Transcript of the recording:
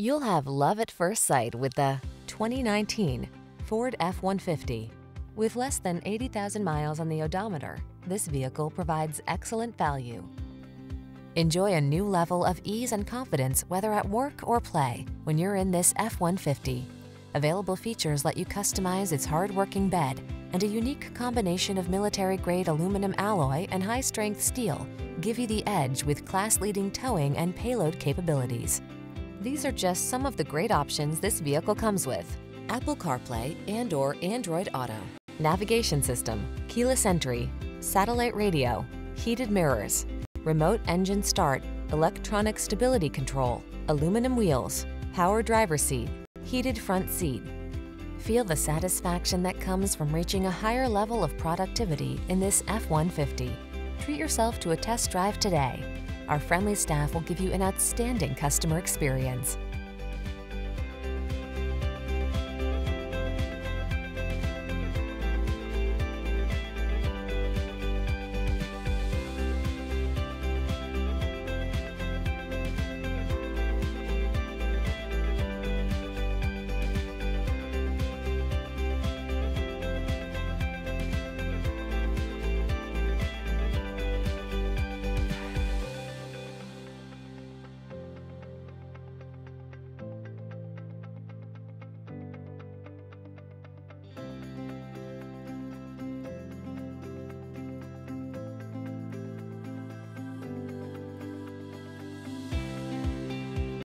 You'll have love at first sight with the 2019 Ford F-150. With less than 80,000 miles on the odometer, this vehicle provides excellent value. Enjoy a new level of ease and confidence, whether at work or play, when you're in this F-150. Available features let you customize its hard-working bed, and a unique combination of military-grade aluminum alloy and high-strength steel give you the edge with class-leading towing and payload capabilities. These are just some of the great options this vehicle comes with: Apple CarPlay and/or Android Auto, navigation system, keyless entry, satellite radio, heated mirrors, remote engine start, electronic stability control, aluminum wheels, power driver seat, heated front seat. Feel the satisfaction that comes from reaching a higher level of productivity in this F-150. Treat yourself to a test drive today. Our friendly staff will give you an outstanding customer experience.